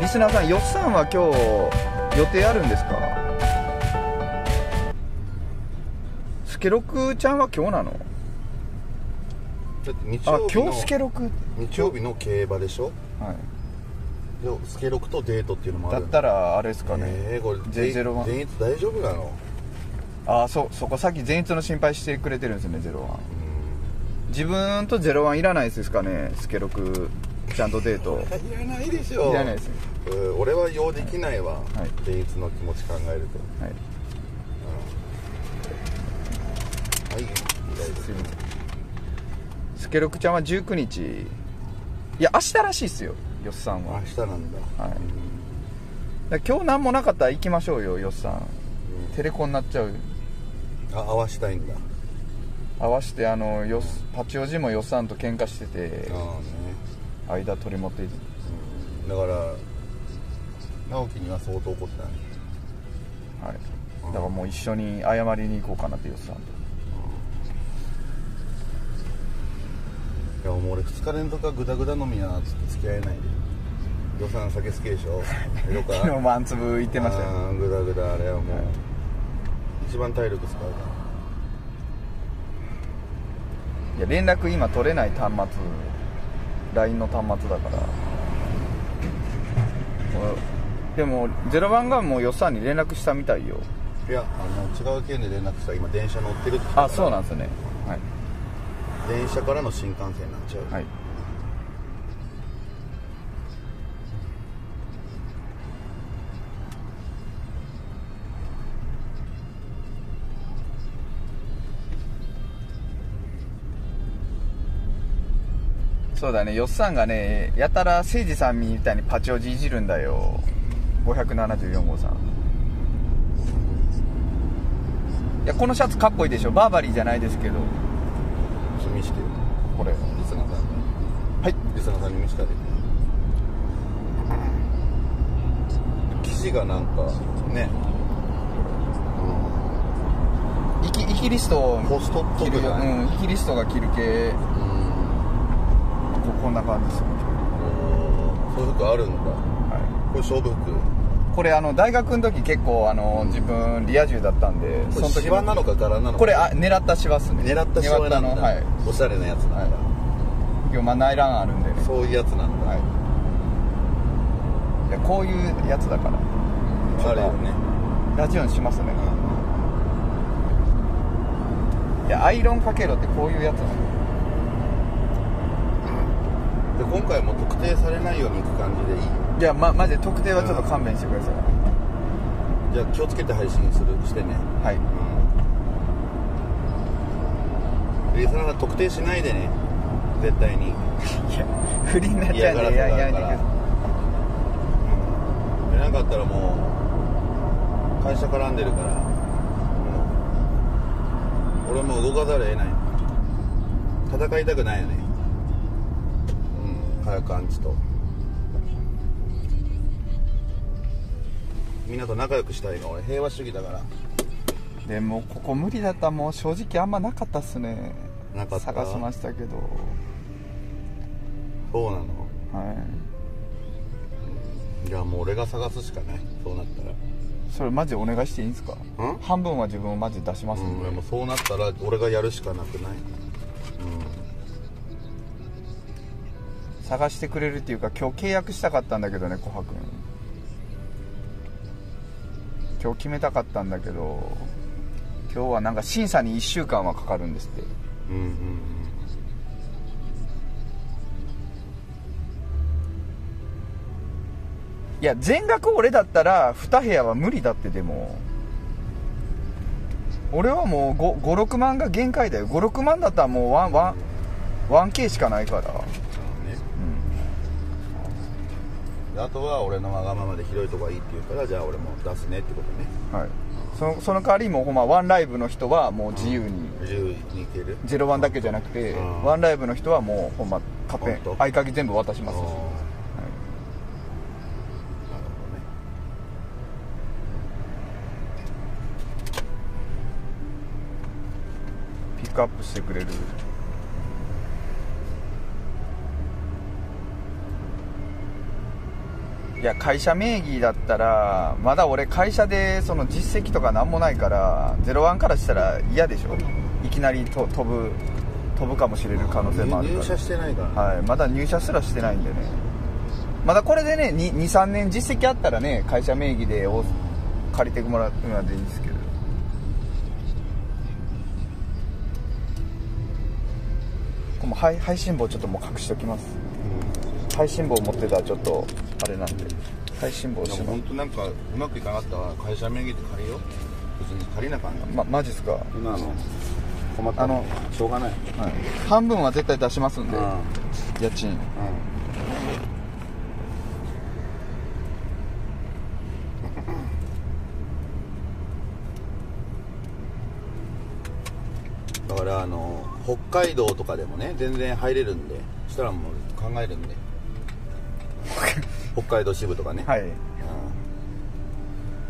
リスナーさん、よっさんは今日予定あるんですか？スケロクちゃんは今日なの？だって日曜日の競馬でしょ。はい。でスケロクとデートっていうのもある。だったらあれですかね、これ前日大丈夫なの？ああ、そこさっき前日の心配してくれてるんですね。ゼロワン、自分とゼロワンいらないですかね。スケロクちゃんとデートいらないでしょ。いらないですね。俺は用できないわ、はい、前日の気持ち考えると。はい、うん、はい、すいません。スケロクちゃんは19日、いや明日らしいっすよ。よっさんは明日なんだ。はい、だ今日何もなかったら行きましょうよ、よっさん。テレコになっちゃう。あ、合わしたいんだ。合わして、八王子もよっさんと喧嘩してて、あ、ね、間取り持っていだから直樹には相当怒ってない。はい、だからもう一緒に謝りに行こうかなって、よっさんと。いや、もう俺2日連続はグダグダ飲みやなっつって付き合えないで。予算酒好きでしょ昨日もあんつぶいってましたよ。あ、グダグダ、あれはもう、はい、一番体力使うから。いや連絡今取れない端末、 LINE の端末だからでも01がもう予算に連絡したみたいよ。いや、違う件で連絡した。今電車乗ってるって聞いた。あ、そうなんですね。はい、電車からの新幹線になっちゃう。はい、そうだね。よっさんがね、やたら誠司さんみたいに八王子いじるんだよ、574号さん。いや、このシャツかっこいいでしょ。バーバリーじゃないですけど、見してこれリスナーさん、はい、リスナーさんに見せたで。生地がなんかね、イキリストが着る系、こんな感じです。そういう服あるんだ。はい、これ勝負服。これ大学の時結構自分リア充だったんで、その時シワなのか柄なのか、これ狙ったシワっすね。狙ったシワなんだ。はい、おしゃれなやつなんだ。今日まあ内覧あるんでね、そういうやつなんだ。はい、いや、こういうやつだからあれよね、ラジオにしますね。いや、アイロンかけろってこういうやつなんで、今回も特定されないようにいく感じでいい。いや、マジで特定はちょっと勘弁してください。じゃあ気をつけて配信してね。はい。リスナーさん、特定しないでね、絶対に。いや、不倫になっちゃうんで、やなかったらもう会社絡んでるから、俺も動かざるを得ない。戦いたくないよね、早くアンチと。みんなと仲良くしたいの。俺平和主義だから。でもここ無理だった。もう正直あんまなかったっすね。なかった。探しましたけど。そうなの。はい。いや、もう俺が探すしかない、そうなったら。それマジお願いしていいんですか？半分は自分をマジ出しますんで。もうそうなったら俺がやるしかなくない？探してくれるっていうか、今日契約したかったんだけどね、琥珀君。今日決めたかったんだけど、今日はなんか審査に1週間はかかるんですって。うんうんうん。いや、全額俺だったら2部屋は無理だって。でも俺はもう56万が限界だよ。56万だったらもう 1K しかないから。あとは俺のわがままで広いとこがいいって言うから、じゃあ俺も出すねってことね。はい。その代わりもうほんまワンライブの人はもう自由に、自由にいける。01だけじゃなくて、ワンライブの人はもうほんまカペン合鍵全部渡します。はい。なるほどね。ピックアップしてくれる。いや会社名義だったらまだ俺会社でその実績とか何もないから01からしたら嫌でしょ。いきなりと飛ぶかもしれる可能性もあるから。入社してないから、はい、まだ入社すらしてないんでね。まだこれでね 2,3 年実績あったらね会社名義で借りてもらうのはでいいんですけど。もう配信棒ちょっともう隠しておきます、うん、配信棒持ってたらちょっとあれなんで配信棒しても本当なんかうまくいかなかったら会社名義で借りよう。別に借りなかった、マジっすか。今の困ったのしょうがない、はい、半分は絶対出しますんで、うん、家賃、うん、だから北海道とかでもね全然入れるんで、そしたらもう考えるんで北海道支部とかね、はい、うん、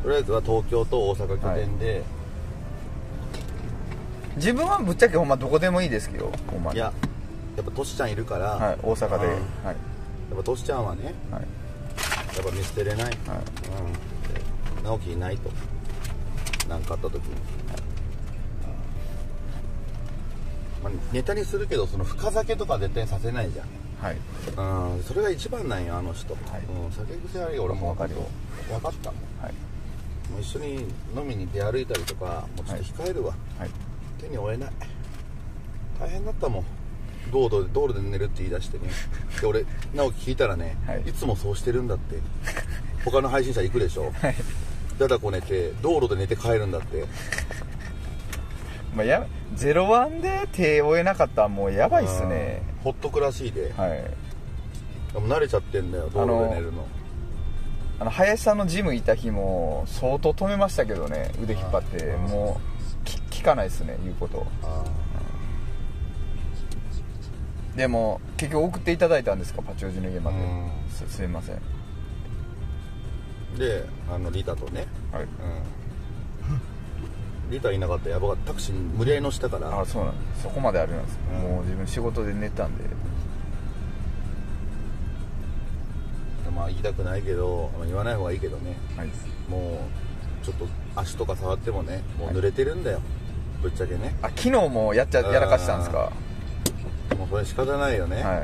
とりあえずは東京と大阪拠点で、はい、自分はぶっちゃけほんまどこでもいいですけど、ほんまにいややっぱトシちゃんいるから、はい、大阪で、はい、やっぱトシちゃんはね、はい、やっぱ見捨てれない、はい、うん、直樹いないと何かあった時に、はい、ネタにするけどその深酒とか絶対させないじゃん、はい、うん、それが一番なんよあの人、はい、うん、酒癖あるよ俺も分かるよ、分かった、はい、もう一緒に飲みに出歩いたりとかもうちょっと控えるわ、はい、手に負えない。大変だったもん道路で寝るって言い出してねで俺直樹聞いたらね、はい、いつもそうしてるんだって他の配信者行くでしょ、はい、だだこ寝て道路で寝て帰るんだってまあ01で手を負えなかったらもうやばいっすね。ほっとくらしいで、はい、でも慣れちゃってんだよ道路で寝るの。林さんのジムいた日も相当止めましたけどね、腕引っ張ってもう聞かないっすね言うこと。でも結局送っていただいたんですか、八王子の家まで。すいません。でリタとね、はい、うん、リタいなかったらやばかった。タクシー無理やり乗せたから。あ、そうなんです。そこまであれなんです、うん、もう自分仕事で寝たんで。まあ言いたくないけど言わない方がいいけどね、はい、もうちょっと足とか触ってもねもう濡れてるんだよ、はい、ぶっちゃけね。あ、昨日もやらかしたんですか。もうこれ仕方ないよね、はい、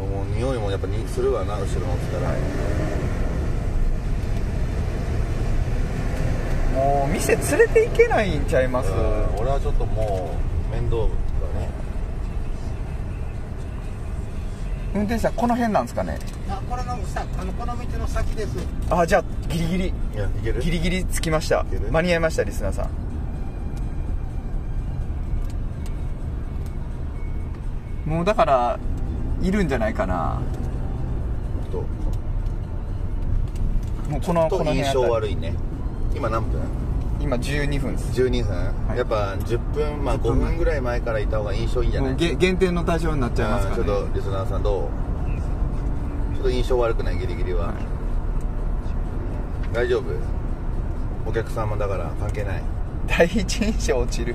もう匂いもやっぱするわな後ろ乗ってたら、はい、もう店連れて行けないんちゃいます。俺はちょっともう面倒だね。運転手さんこの辺なんですかね。あ、これの下、この道の先です。あ、じゃあギリギリ。いや、いける？ギリギリ着きました。間に合いましたリスナーさん。もうだからいるんじゃないかな。もうちょっと印象悪いね。今何分？今12分です。12分、はい、やっぱ10分、まあ5分ぐらい前からいた方が印象いいんじゃない。減点の対象になっちゃいますかね。ちょっとリスナーさんどう？ちょっと印象悪くない？ギリギリは、はい、大丈夫？お客さんもだから関係ない。第一印象落ちる。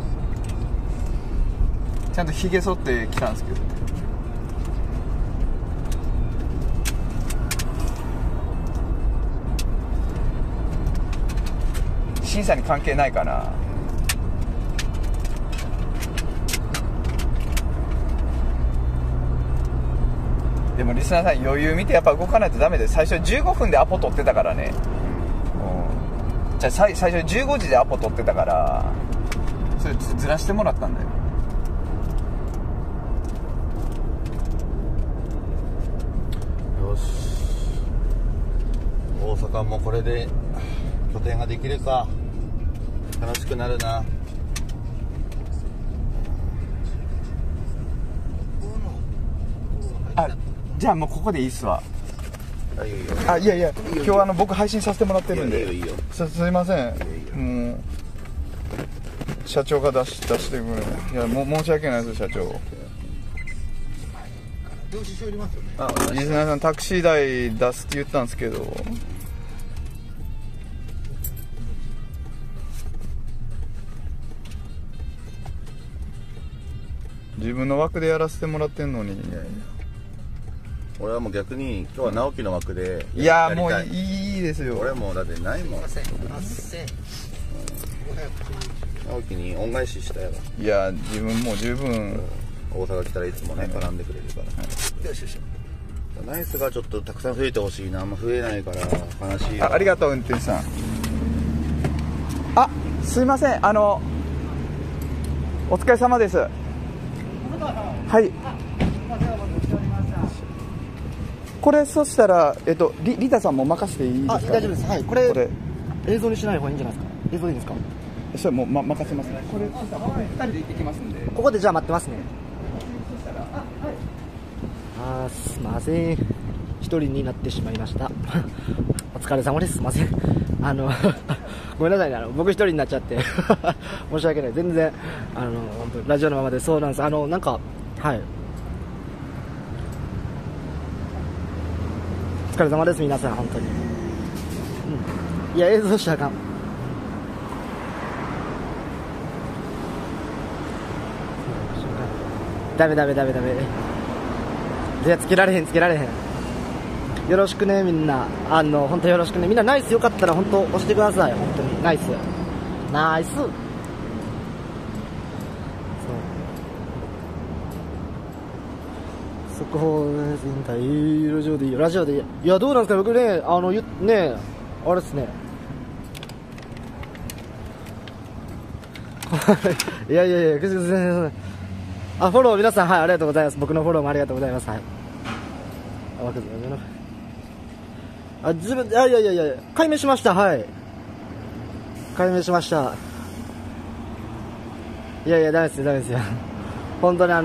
ちゃんとひげ剃ってきたんですけど、審査に関係ないかな。でもリスナーさん余裕見てやっぱ動かないとダメで、最初15分でアポ取ってたからね、うん、じゃあ最初15時でアポ取ってたからそれずらしてもらったんだよ。よし、大阪もこれで拠点ができるか。楽しくなるな。あ、じゃあもうここでいいっすわ。あ、いいよいいよ。あ、いやいや、今日僕配信させてもらってるんで。いいよいいよ。すいません。もう社長が出してくる。いや、もう申し訳ないです社長。領収書いりますよね。あ、リスナーさんタクシー代出すって言ったんですけど。自分の枠でやらせてもらってんのに。いやいや、俺はもう逆に今日は直樹の枠でやりたい。いやもういいですよ。俺もうだってないもん。直樹に恩返ししたやろ。いや自分もう十分。大阪来たらいつもね絡んでくれるから。よしよし。ナイスがちょっとたくさん増えてほしいな。あんま増えないから悲しい。ありがとう運転手さん。あ、すいません、お疲れ様です。はい。これそしたらリタさんも任せていいですか。あ、大丈夫です。はい。これ映像にしない方がいいんじゃないですか。映像いいですか。それもう任せますね。これ二人で行ってきますんで。ここでじゃあ待ってますね。あ、すいません、一人になってしまいましたお疲れ様です。すいません、ごめんなさいね、僕一人になっちゃって申し訳ない。全然本当ラジオのままで。そうなんです。なんか、はい、お疲れ様です皆さん本当に、うん、いや映像したらあかん。ダメいや、つけられへん。よろしくねみんな、本当よろしくねみんな。ナイスよかったら本当押してください。本当にナイス。そう、速報全体ラジオでいいよ、ラジオでいいよ。いやどうなんですか、僕ねあれっすねいや全然。あ、フォロー皆さん、はい、ありがとうございます。僕のフォローもありがとうございます。はい、あ、自分、いや解明しました。はい、解明しました。いやダメですよ本当にあ、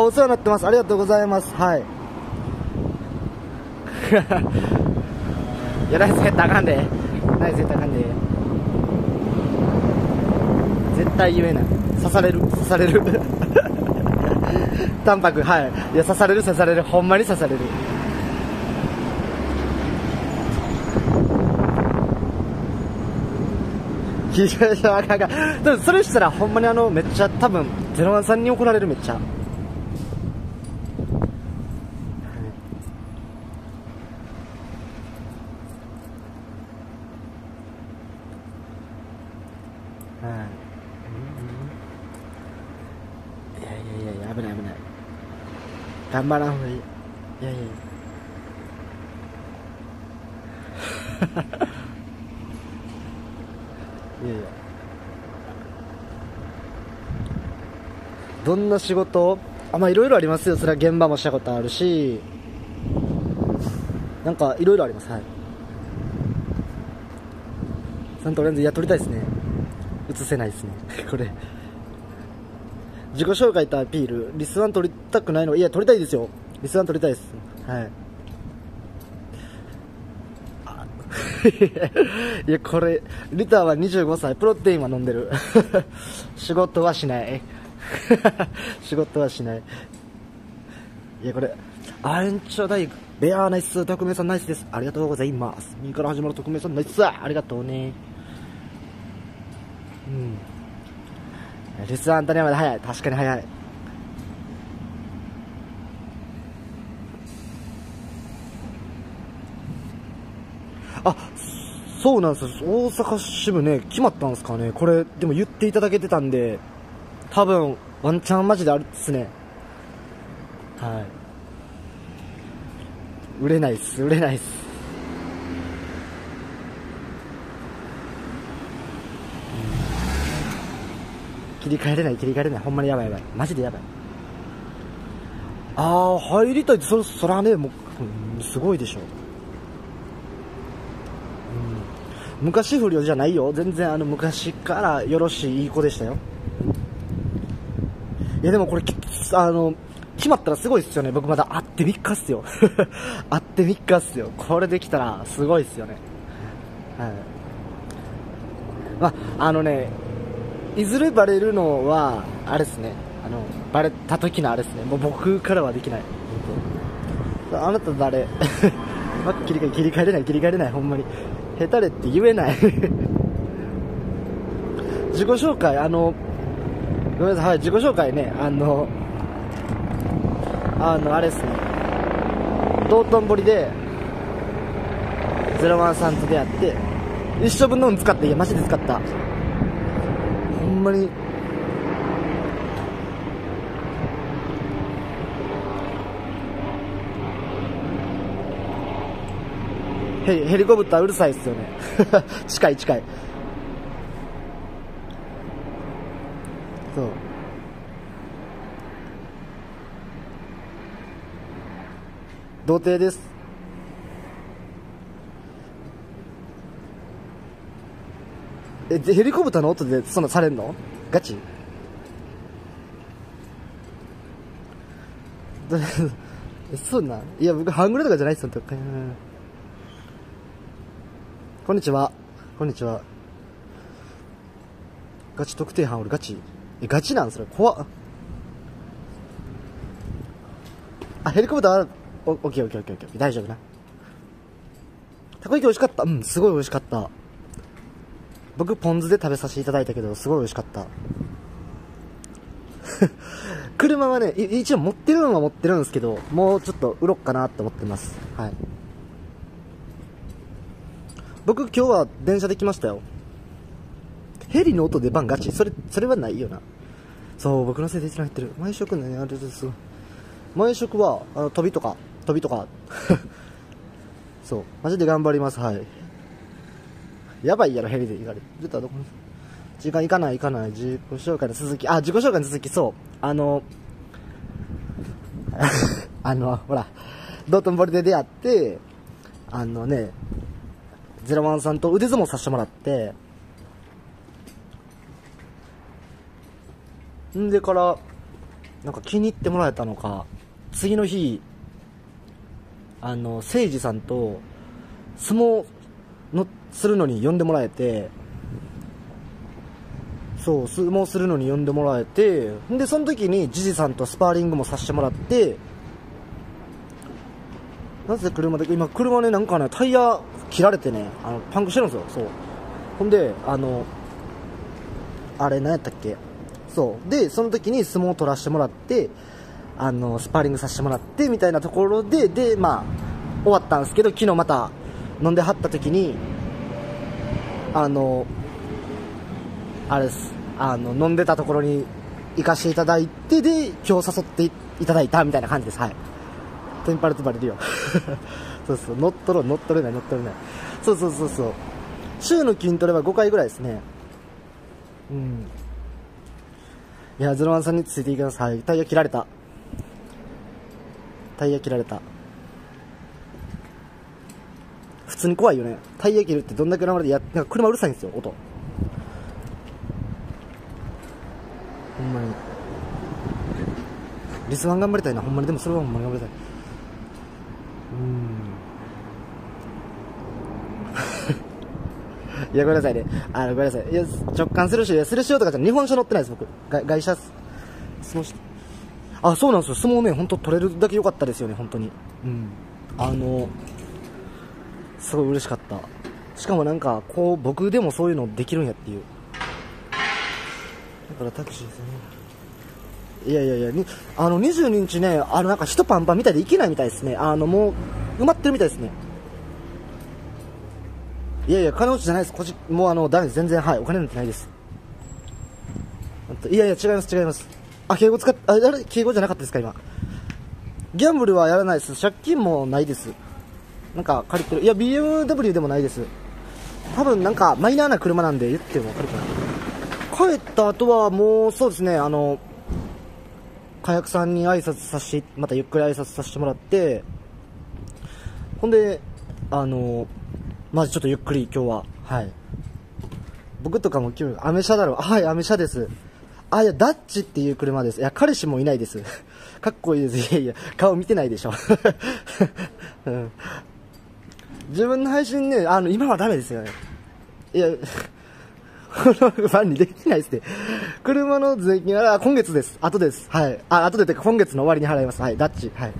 お世話になってます。ありがとうございます。はいいやナイスヘッドあかんで絶対言えない。刺される淡泊。はい、いや刺される、ほんまに刺される。でもそれしたらほんまにめっちゃ多分ゼロワンさんに怒られる。めっちゃ危ない、頑張らんほうがいい。いやどんな仕事、まあいろいろありますよ。それは現場もしたことあるし、なんかいろいろあります。はい、ちゃんとレンズ撮りたいですね。映せないですねこれ自己紹介とアピール、リスワン取りたくないの。いや取りたいですよ、リスワン取りたいです。はい、あいやこれリターは25歳、プロテインは飲んでる仕事はしないいやこれアレンチョ大学ベアーナイス。特命さんナイスです、ありがとうございます。右から始まる特命さんナイス、ありがとうね。うん、リスアンタニアまで早い。確かに早い。あ、そうなんですよ、大阪支部ね決まったんですかね。これでも言っていただけてたんで、多分ワンチャンマジであるっすね。はい、売れないっす。切り替えれない、ほんまにやばい、マジでやばい。入りたいって、そらね、もうすごいでしょ、うん、昔不良じゃないよ、全然昔からよろしい、いい子でしたよ。いやでもこれ決まったらすごいっすよね。僕まだ会って3日っすよ会って3日っすよ。これできたらすごいっすよね。はい、いずれバレるのはあれですね、バレた時のあれですね。もう僕からはできない。あなた誰切り替えれない、ほんまに下手れって言えない自己紹介、ごめんなさい、はい、自己紹介ね、あれですね、道頓堀で013さんと出会って一生分の運使って、いやマジで使った、ほんまにヘリコプターうるさいっすよね近い近い、そう、童貞です。え、でヘリコプターの音でそんなされんの？ガチ？そんな、いや僕半グレとかじゃないっすよ。こんにちは。こんにちは。ガチ特定班おる、ガチ。え、ガチなんそれ、怖っ。あ、ヘリコプター、オッケーオッケーオッケーオッケー。大丈夫な。たこ焼き美味しかった。うん、すごい美味しかった。僕、ポン酢で食べさせていただいたけど、すごい美味しかった。車はね、一応持ってるのは持ってるんですけど、もうちょっと売ろっかなって思ってます。はい。僕今日は電車で来ましたよ。ヘリの音出番ガチ。それはないよな。そう、僕のせいで一覧入ってる。毎食ね、あれですごい。毎食は、飛びとか。そう、マジで頑張ります。はい。やばいやろ、ヘリで行かれ。ちょっとどこに時間行かない。自己紹介の続き。あ、自己紹介の続き、そう。ほら、道頓堀で出会って、01さんと腕相撲させてもらってんでからなんか気に入ってもらえたのか、次の日誠司さんと相撲のするのに呼んでもらえて、そう、相撲するのに呼んでもらえて、んでその時にジジさんとスパーリングもさせてもらって、なぜ車で、今車ね、なんかね、タイヤ切られてね、パンクしてるんですよ。そう、ほんであれ何やったっけ、そうで、その時に相撲を取らせてもらって、スパーリングさせてもらってみたいなところで、まあ終わったんですけど、昨日また飲んではった時にあれです、飲んでたところに行かせていただいて、で今日誘っていただいたみたいな感じです。はい。テンパるとバレるよそうそう、乗っ取れない。そう。週の筋トレは5回ぐらいですね。うん。いや、01さんについていきます。はい。タイヤ切られた。普通に怖いよね。タイヤ切るってどんだけ生でなんか車うるさいんですよ、音。ほんまに。リスワン頑張りたいな、ほんまに。でもそれはほんまに頑張りたい。いや、ごめんなさいね。ごめんなさい。いや、直感するし、するしようとかじゃ、日本車乗ってないです、僕。外車、相撲して。あ、そうなんですよ。相撲ね、本当取れるだけ良かったですよね、本当に。うん。すごい嬉しかった。しかもなんか、こう、僕でもそういうのできるんやっていう。だからタクシーですね。いや、22日ね、なんか人パンパンみたいで行けないみたいですね。もう、埋まってるみたいですね。いや、金持ちじゃないです。もうダメです。全然、はい。お金なんてないです。いや、違います。あ、敬語敬語じゃなかったですか、今。ギャンブルはやらないです。借金もないです。なんか、借りてる。いや、BMW でもないです。多分、なんか、マイナーな車なんで、言ってもわかるかな。帰った後は、もう、そうですね、火薬さんにまたゆっくり挨拶させてもらって、ほんで、まずちょっとゆっくり今日は、はい。僕とかも今日、アメ車だろう。はい、アメ車です。あ、いや、ダッチっていう車です。いや、彼氏もいないです。かっこいいです。いや、顔見てないでしょ。うん、自分の配信ね、今はダメですよね。いや、このファンにできないですね。車の税金は、今月です。後です。はい。後でてか、今月の終わりに払います。はい、ダッチ。はい。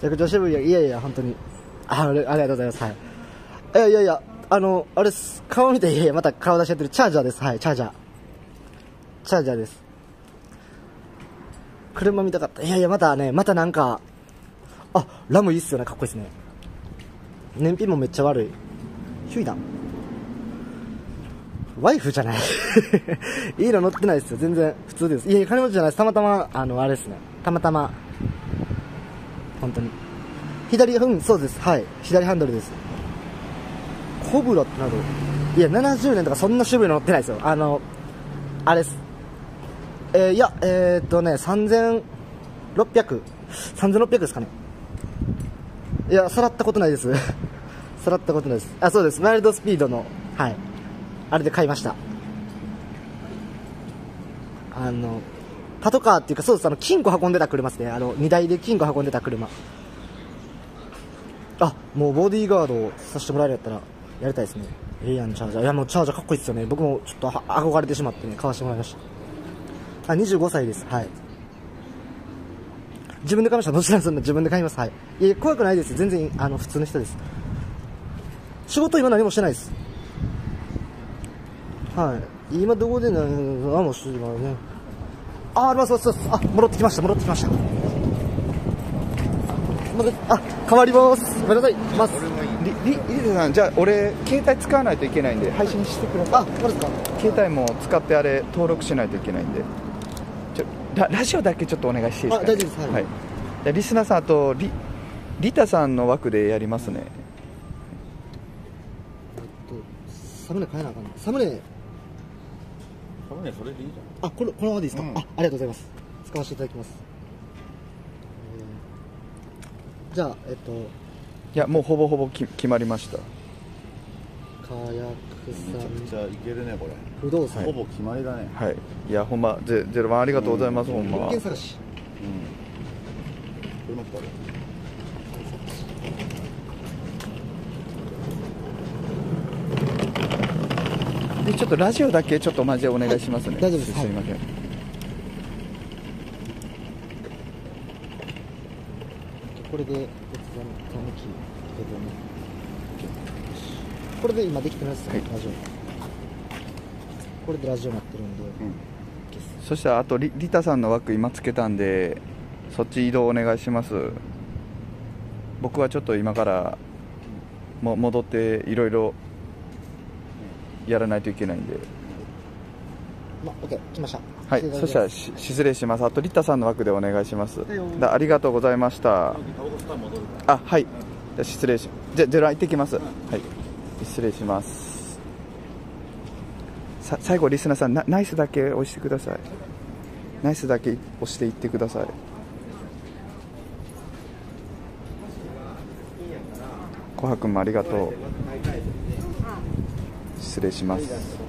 めちゃくちゃ渋い。いや、本当に。ありがとうございます。はい。いや、あれです。顔見て、いや、また顔出しやってる。チャージャーです。はい、チャージャー。チャージャーです。車見たかった。いや、またね、またなんか、あ、ラムいいっすよね、かっこいいっすね。燃費もめっちゃ悪い。ヒュイだ。ワイフじゃないいいの乗ってないですよ、全然普通です。いや、金持ちじゃないです、たまたま、あれですね、たまたま、本当に左、そうです、はい、左ハンドルです。コブラってなる。いや、70年とかそんな種類の乗ってないですよ。あれです、いや、3600ですかね。いや、さらったことないですさらったことないです。あ、そうです、ワイルドスピードの、はい、あれで買いました。パトカーっていうか、そうです、金庫運んでた車ですね。荷台で金庫運んでた車。あ、もうボディーガードをさせてもらえるやったらやりたいですね。ええやん、チャージャー。いや、もうチャージャーかっこいいですよね。僕もちょっと憧れてしまってね、買わしてもらいました。あ、25歳です、はい。自分で買いました。どちらにするの、自分で買います、はい。いや、怖くないです、全然普通の人です。仕事今何もしてないです、はい。今どこで何もしてないね。あ、あ、戻ってきました、戻ってきました。あ、変わります。ごめんなさい。ます。リゼさん、じゃあ俺携帯使わないといけないんで配信してください。あ、そうですか。携帯も使ってあれ登録しないといけないんで。ラジオだけちょっとお願いしていいですか。あ、大丈夫です。はい。じゃリスナーさん、あとリタさんの枠でやりますね。サムネ変えなあかん。サムネ。それでいいじゃん。あ、このままでいいですか、うん、あ、ありがとうございます、使わせていただきます。じゃあいや、もうほぼほぼ決まりました。カヤクさん、めちゃくちゃいけるねこれ。不動産、はい、ほぼ決まりだね、はい。いや、ほんまゼロ番ありがとうございます。ほんま物件探し、うん、これもちょっとラジオだけちょっとマジでお願いしますね。大丈夫です。すみません。これで今できてますね。ラジオ。これでラジオなってるんで。そしたらあとリタさんの枠今つけたんで、そっち移動お願いします。僕はちょっと今からも戻っていろいろやらないといけないんで。ま、オッケー、来ました。はい、そしたら失礼します。あとリッタさんの枠でお願いします。ありがとうございました。あ、はい。じゃ失礼し、じゃゼロ行ってきます。はい。失礼します。最後リスナーさん、ナイスだけ押してください。ナイスだけ押していってください。琥珀君もありがとう。失礼します。